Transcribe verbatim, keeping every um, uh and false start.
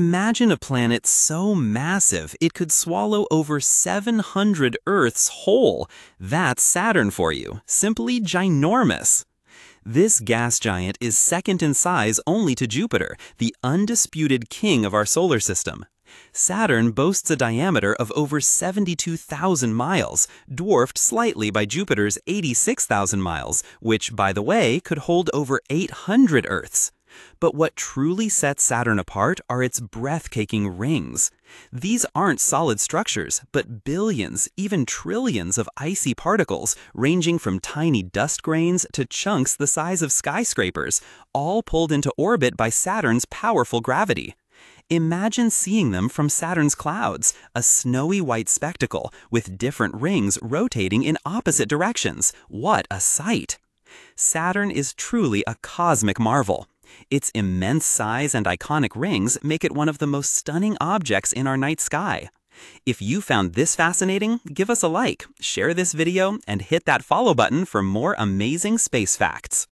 Imagine a planet so massive it could swallow over seven hundred Earths whole. That's Saturn for you, simply ginormous. This gas giant is second in size only to Jupiter, the undisputed king of our solar system. Saturn boasts a diameter of over seventy-two thousand miles, dwarfed slightly by Jupiter's eighty-six thousand miles, which, by the way, could hold over eight hundred Earths. But what truly sets Saturn apart are its breathtaking rings. These aren't solid structures, but billions, even trillions of icy particles, ranging from tiny dust grains to chunks the size of skyscrapers, all pulled into orbit by Saturn's powerful gravity. Imagine seeing them from Saturn's clouds, a snowy white spectacle, with different rings rotating in opposite directions. What a sight! Saturn is truly a cosmic marvel. Its immense size and iconic rings make it one of the most stunning objects in our night sky. If you found this fascinating, give us a like, share this video, and hit that follow button for more amazing space facts.